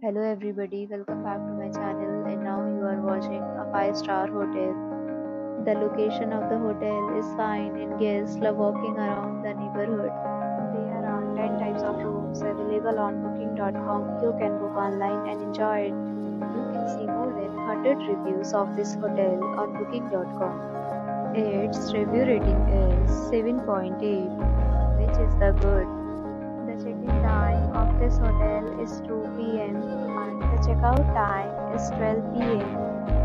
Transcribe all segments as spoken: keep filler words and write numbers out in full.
Hello everybody, welcome back to my channel, and now you are watching a five star hotel. The location of the hotel is fine and guests love walking around the neighborhood. There are ten types of rooms available on booking dot com. You can book online and enjoy it. You can see more than one hundred reviews of this hotel on booking dot com. Its review rating is seven point eight, which is the good. The check-in time of this hotel is two p m and the checkout time is twelve p m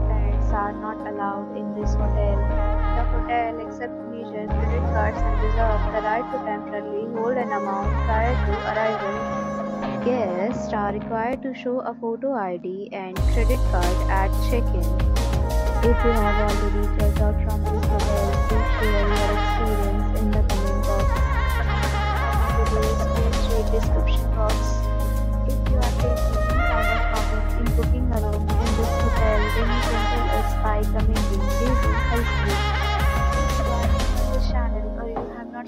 Pets are not allowed in this hotel. The hotel accepts major credit cards and reserves the right to temporarily hold an amount prior to arrival. Guests are required to show a photo I D and credit card at check-in. If you have already checked out from this hotel, please share your experience in the comment box. Description box. If you are facing any kind of problem in booking a room in this hotel, then you can tell us by commenting. We will help you. If you are new to this channel or you have not